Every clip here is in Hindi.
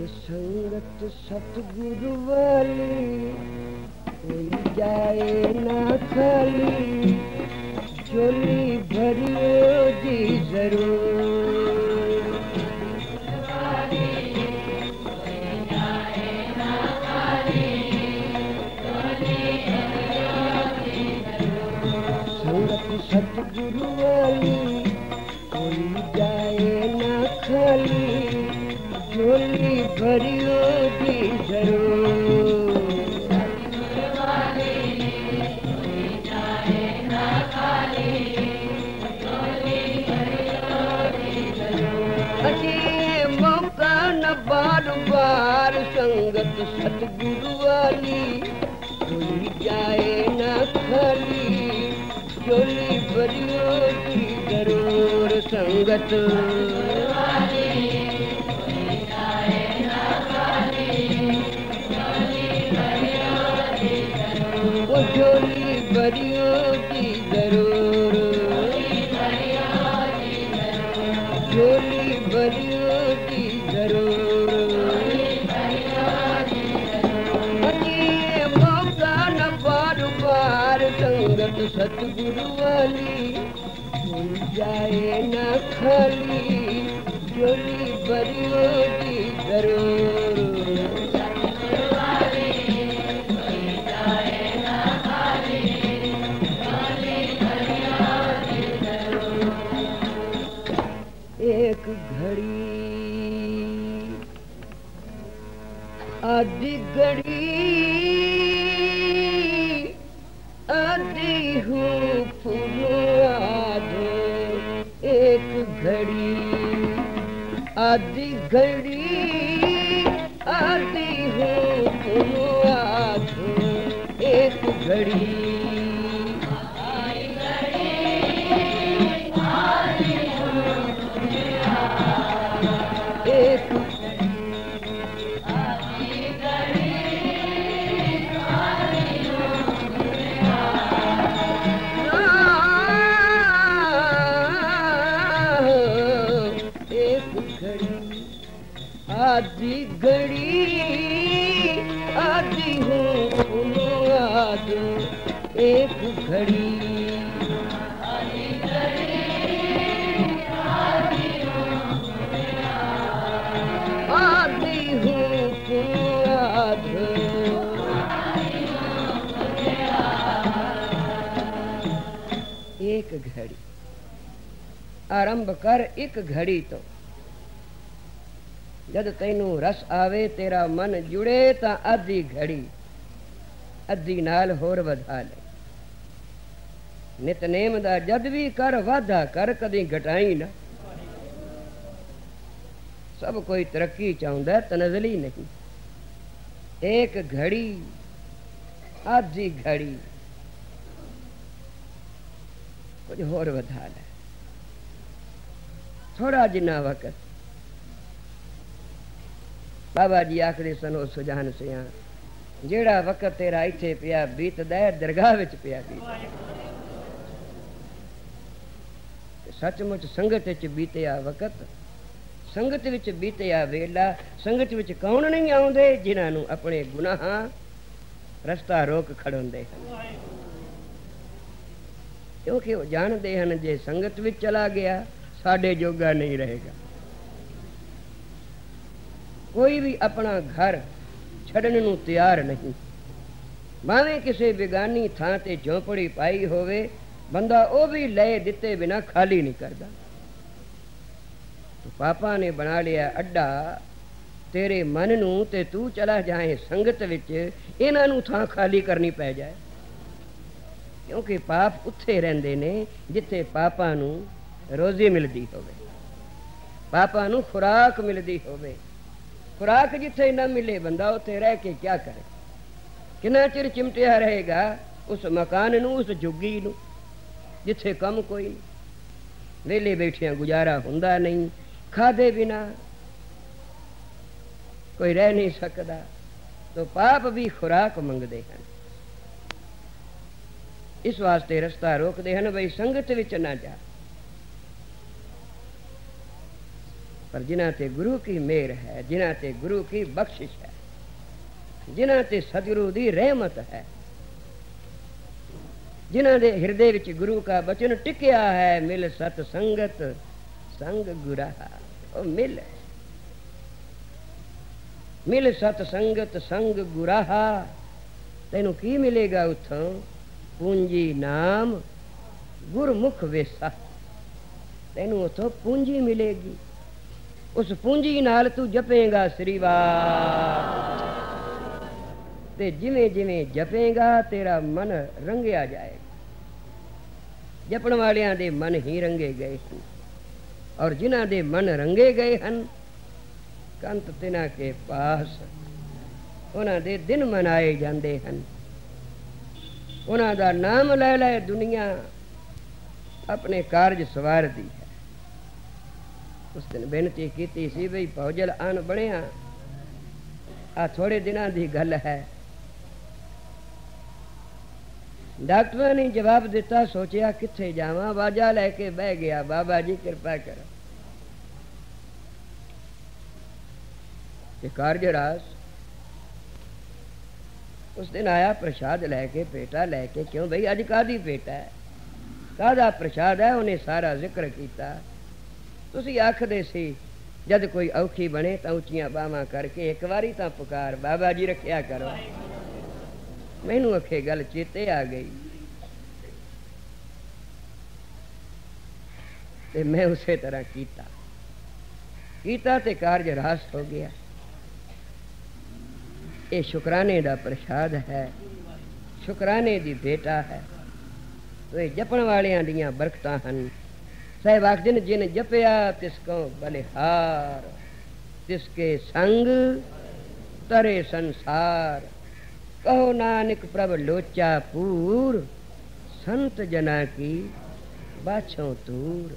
संगत सतगुरु वाली कोई जाए ना खाली, झोली भरियो जी जरूर। संगत सतगुरु वाली कोई जाए ना खाली, झोली भरियो जी जरूर। बार बार संगत सतगुरु वाली कोई जाए ना खाली, झोली भरियो जी जरूर। संगत वाली कोई जाए ना खाली, झोली भरियो जी जरूर। वो झोली भरियो जी जरूर, झोली भरियो जी जरूर। संगत सतगुरु वाली कोई जाए ना खाली, झोली भरियो जी जरूर। सतगुरु वाली कोई जाए ना खाली, झोली भरियो जी जरूर। एक घड़ी आधी घड़ी आती हूँ फुलवाद, एक घड़ी आधी घड़ी आती हूँ फुलवाद, एक घड़ी आधी घड़ी आती हूँ फुलवाद, एक घड़ी आती हूँ फुलवाद। एक घड़ी आरंभ कर एक घड़ी तो, जद तेनू रस आवे तेरा मन जुड़े ता आधी घड़ी अद्धी नाल होर वधा ले। नितनेम दा जद भी कर वाधा कर, कदी घटाई ना। सब कोई तरक्की चाहुंदा, तनजली नहीं। एक घड़ी आधी घड़ी कुछ होर वधा ले, थोड़ा जिना वक्त। बाबा जी आखदे सन, ओ सुजान सिंह, जेड़ा वक्त तेरा इथे पिया बीतदा है दरगाह विच पिया बीतदा। सचमुच संगत विच बीतिया वक्त, संगत विच बीतिया वेला। संगत विच कौन नहीं आउंदे जिन्हां नूं अपने गुनाह रस्ता रोक खड़ोंदे हन, क्योंकि वो जानदे हन जे संगत विच चला गया साडे जोगा नहीं रहेगा। कोई भी अपना घर छड़ने नू तैयार नहीं, भावें किसी बेगानी थां ते झोंपड़ी पाई होवे, बंदा ओ भी ले दिते बिना खाली नहीं करता। तो पापा ने बना लिया अड्डा तेरे मन नू, ते तू चला जाए संगत विच, इन्हां नू थां खाली करनी पै जाए। क्योंकि पाप उत्थे रहंदे ने जिथे पापा नू रोजी मिलदी होवे, पापा नू खुराक मिलदी होवे। खुराक जिथे न मिले बंदा उथे रह के क्या करे? कितना चिर चिमटिया रहेगा उस मकान नू, उस झुग्गी नू जिथे कम कोई नहीं। वेले बैठिया गुजारा हुंदा नहीं, खादे बिना कोई रह नहीं सकता। तो पाप भी खुराक मंगदे हैं, इस वास्ते रस्ता रोकदे हैं, भाई संगत विच ना जा। पर जिन्हां ते गुरु की मेहर है, जिन्हां ते गुरु की बख्शिश है, जिन्हां ते सतगुरु दी रहमत है, जिन्हां दे हृदय विच गुरु का वचन टिकया है, मिल सत संगत संग गुराहा। ओ मिल सत संगत संग गुराहा, तेनू की मिलेगा उथों? पूंजी नाम गुरमुख वेसा, तेनू उथों पूंजी मिलेगी। उस पूंजी नाल तू जपेगा श्री वाह, ते जिमें जिमें जपेगा तेरा मन रंगया जाएगा। जपण वालियां दे मन ही रंगे गए हैं, और जिन्हां दे मन रंगे गए हैं कंत तिना के पास उन्हां दे दिन मनाए जाते हैं। उन्हां दा नाम लै लै दुनिया अपने कार्य सवार दी है। उस दिन बेनती की सी बई भौजल आन बणिया, आ थोड़े दिनों की गल है। डॉक्टर ने जवाब दिता, सोचा किथे जावां, बाजा लैके बह गया, बाबा जी कृपा करो कि कार्य रास। उस दिन आया प्रसाद लैके, पेटा लैके। क्यों भाई अज कादी पेटा है, कादा प्रसाद है? उन्हें सारा जिक्र किया। तुसी आखदे सी जद कोई औखी बने तो उचिया बावां करके एक बारी तो पुकार बाबा जी रखिया करो। मैनू अखे गल चेते आ गई ते मैं उसे तरह कीता ते कार्य रास हो गया। ये शुकराने का प्रसाद है, शुकराने की भेटा है। तो ये जपण वालियां दियां बरकतां हन। साहिब आखदे ने जिन जपया तिसको बलिहार, तिसके संग तरे संसार। कहो नानक प्रभ लोचा पूर, संत जना की बाछों तूर।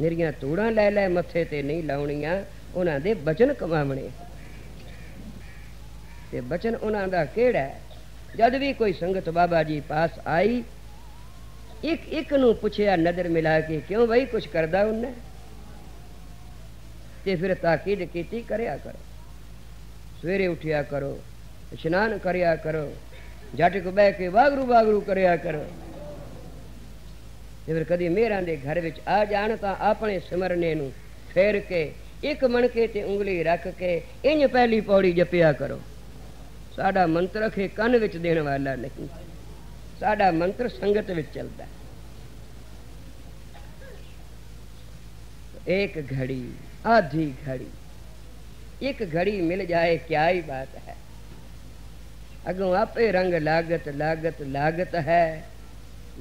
मेरिया तूड़ा लै लै मथे ते नहीं लाउणियां, उन्हां दे बचन कमावणे। ते बचन उन्हां दा केड़ा है? जद भी कोई संगत बाबा जी पास आई एक एक नू पुछया नजर मिला के क्यों भाई कुछ करदा उन्हें, ते फिर ताकीद कीती करया करो, सवेरे उठिया करो, स्नान करया करो, जट को बह के वागरू वागरू करया करो। फिर कदी मेहरां दे घर विच आ जाण तां अपने सिमरने नू फेर के एक मणके ते उंगली रख के इंज पहली पौड़ी जपिया करो। साडा मंत्र खे कन विच देण वाला नहीं, साडा मंत्र संगत विच चलता। एक घड़ी, आधी घड़ी, एक घड़ी मिल जाए क्या ही बात है। अगों आपे रंग लागत लागत लागत है,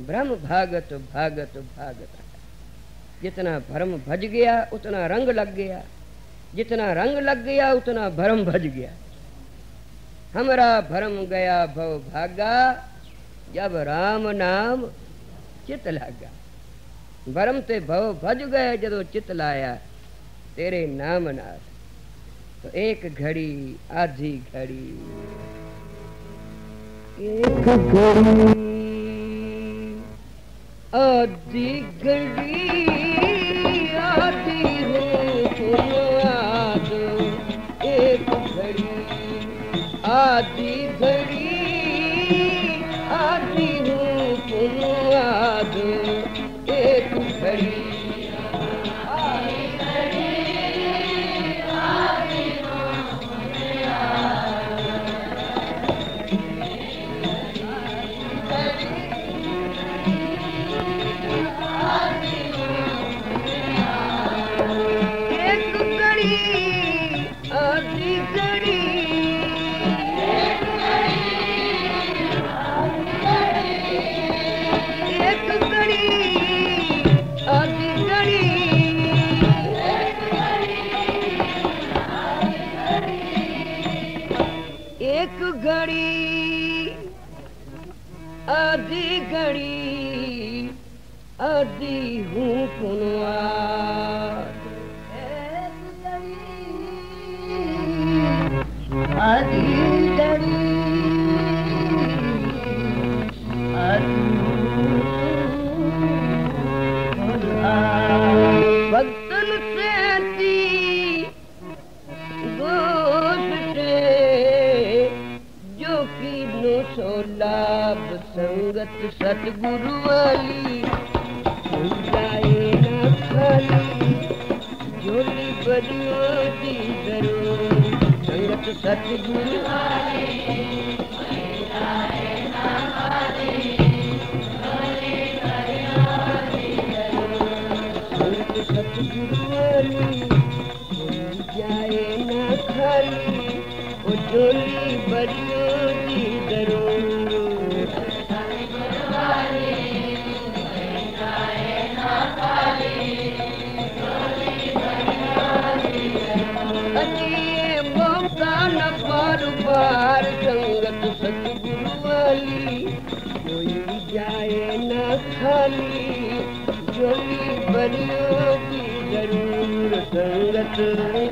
ब्रह्म भागत भागत भागत है। जितना भ्रम भज गया उतना रंग लग गया, जितना रंग लग गया उतना भ्रम भज गया। हमरा भ्रम गया भव भागा, जब राम नाम चित लागा। भरम ते भव भज गए जदों चित लाया तेरे नाम नाल। तो एक घड़ी, आधी घड़ी, एक घड़ी, आधी घड़ी, आधी रात, एक घड़ी, आधी घड़ी, एक घड़ी, घड़ी आदि हूँ पुनवा। आदि घड़ी आदि भक्तन से संगत सतगुरु वाली जाए न खाली झोली बदोती जरूर संगत सतगुरु वाली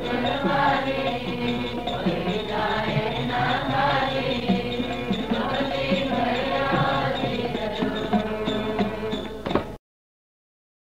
संगत